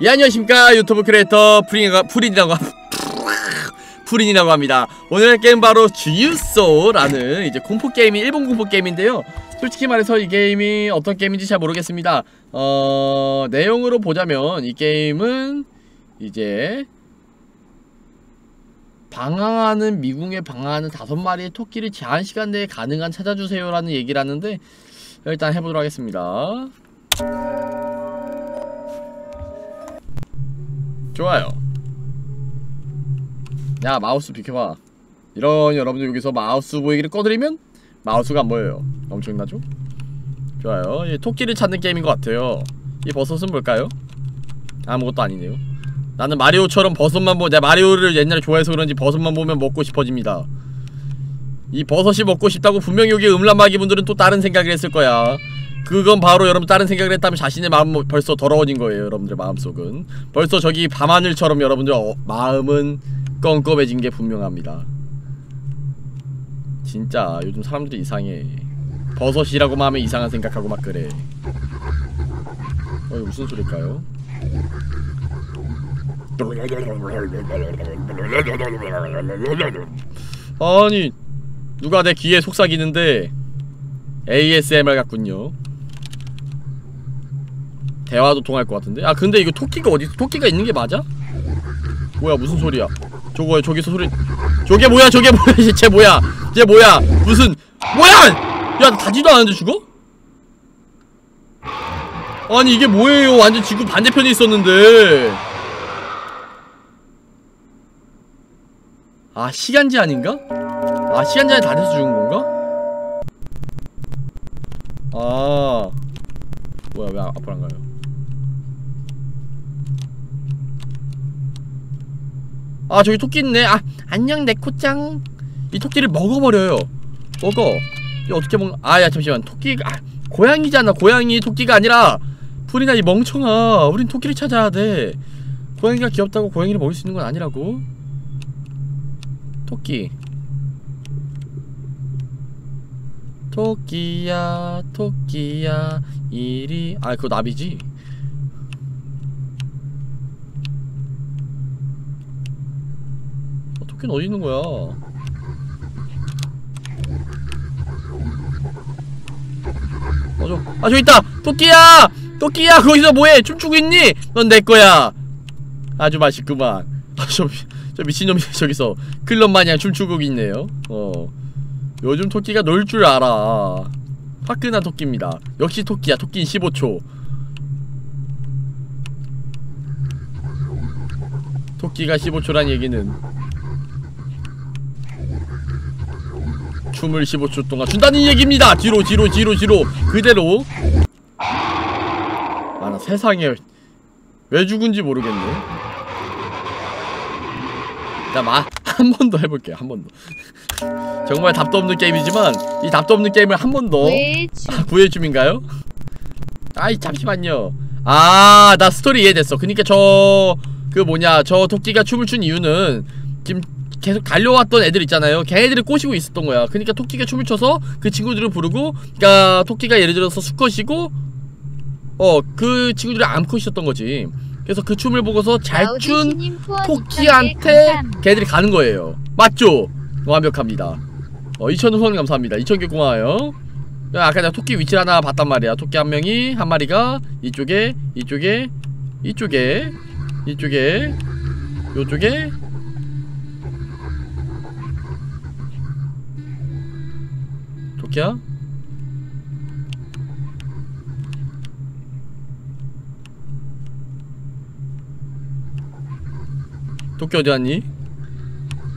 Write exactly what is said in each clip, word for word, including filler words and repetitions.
예, 안녕하십니까. 유튜브 큐레이터 푸린이라고, 푸린이라고, 푸린이라고 합니다. 오늘의 게임 바로 주유소라는 이제 공포게임이, 일본 공포게임인데요. 솔직히 말해서 이 게임이 어떤 게임인지 잘 모르겠습니다. 어, 내용으로 보자면 이 게임은 이제 방황하는, 미궁에 방황하는 다섯 마리의 토끼를 제한 시간 내에 가능한 찾아주세요라는 얘기를 하는데, 일단 해보도록 하겠습니다. 좋아요. 야, 마우스 비켜봐. 이런, 여러분들 여기서 마우스 보이기를 꺼드리면 마우스가 안 보여요. 엄청나죠? 좋아요. 예, 토끼를 찾는 게임인 것 같아요. 이 버섯은 뭘까요? 아무것도 아니네요. 나는 마리오처럼 버섯만 보... 내가 마리오를 옛날에 좋아해서 그런지 버섯만 보면 먹고 싶어집니다. 이 버섯이 먹고 싶다고 분명히 여기 음란마귀 분들은 또 다른 생각을 했을 거야. 그건 바로 여러분 다른 생각을 했다면 자신의 마음 벌써 더러워진 거예요. 여러분들 마음속은 벌써 저기 밤하늘처럼 여러분들 어, 마음은 껌껌해진 게 분명합니다. 진짜 요즘 사람들이 이상해. 버섯이라고만 하면 이상한 생각하고 막 그래. 어, 이거 무슨 소릴까요? 아니, 누가 내 귀에 속삭이는데 에이에스엠알 같군요. 대화도 통할 것 같은데? 아, 근데 이거 토끼가 어디, 토끼가 있는 게 맞아? 뭐야, 무슨 소리야? 저거, 저기서 소리, 저게 뭐야, 저게 뭐야, 쟤 뭐야, 쟤 뭐야, 무슨, 뭐야! 야, 다지도 않았는데 죽어? 아니, 이게 뭐예요? 완전 지구 반대편에 있었는데. 아, 시간 제한인가? 아, 시간 제한이 다 돼서 죽은 건가? 아, 뭐야, 왜 앞으로 안 가요? 아, 저기 토끼 있네. 아, 안녕 내 코짱. 이 토끼를 먹어버려요. 먹어. 이거 어떻게 먹? 아, 야, 잠시만. 토끼, 아, 고양이잖아. 고양이 토끼가 아니라. 푸린아, 이 멍청아. 우린 토끼를 찾아야 돼. 고양이가 귀엽다고 고양이를 먹을 수 있는 건 아니라고. 토끼. 토끼야, 토끼야, 이리. 아, 그거 나비지? 어, 토끼는 어디 있는 거야? 어, 저, 아, 저기 있다! 토끼야! 토끼야! 거기서 뭐해? 춤추고 있니? 넌 내 거야! 아주 맛있구만. 아, 저, 저 미친놈이 저기서 클럽 마냥 춤추고 있네요. 어. 요즘 토끼가 놀 줄 알아. 화끈한 토끼입니다. 역시 토끼야. 토끼는 십오 초. 토끼가 십오 초란 얘기는 춤을 십오 초 동안 춘다는 얘기입니다. 뒤로 뒤로 뒤로 뒤로 그대로. 아, 나 세상에 왜 죽은지 모르겠네. 자, 마 한 번 더 해볼게요. 한 번 더. 정말 답도 없는 게임이지만 이 답도 없는 게임을 한 번 더. 아, 구해줌인가요? 아이, 잠시만요. 아, 나 스토리 이해됐어. 그니까 저... 그 뭐냐, 저 토끼가 춤을 춘 이유는 지금 계속 달려왔던 애들 있잖아요. 걔네들을 꼬시고 있었던 거야. 그니까 토끼가 춤을 춰서 그 친구들을 부르고, 그니까 토끼가 예를 들어서 수컷이고 어, 그 친구들을 안고 있었던 거지. 그래서 그 춤을 보고서 잘 춘 토끼한테 걔들이 가는 거예요. 맞죠? 완벽합니다. 어, 이천 원 후원 감사합니다. 이천 개 고마워요. 야, 아까 내가 토끼 위치를 하나 봤단 말이야. 토끼 한 명이, 한 마리가 이쪽에, 이쪽에, 이쪽에, 이쪽에, 요쪽에. 토끼야? 토끼 어디 갔니?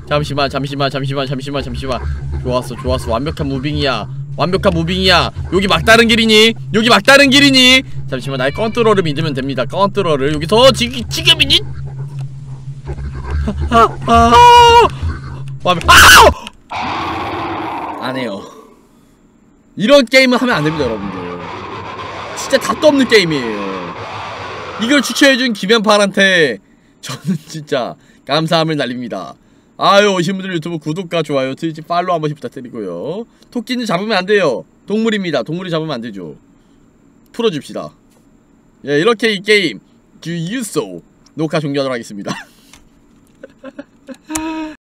잠시만 잠시만 잠시만 잠시만 잠시만. 좋았어 좋았어. 완벽한 무빙이야. 완벽한 무빙이야. 여기 막다른 길이니? 여기 막다른 길이니? 잠시만, 나의 컨트롤을 믿으면 됩니다. 컨트롤을. 여기서 지금 지금이니? 안 해요. 이런 게임은 하면 안 됩니다, 여러분들. 진짜 답도 없는 게임이에요. 이걸 추천해준 김연팔한테 저는 진짜 감사함을 날립니다. 아유, 오신 분들 유튜브 구독과 좋아요, 트위치 팔로우 한 번씩 부탁드리고요. 토끼는 잡으면 안 돼요. 동물입니다. 동물이 잡으면 안 되죠. 풀어줍시다. 예, 이렇게 이 게임 주유소 녹화 종료하도록 하겠습니다.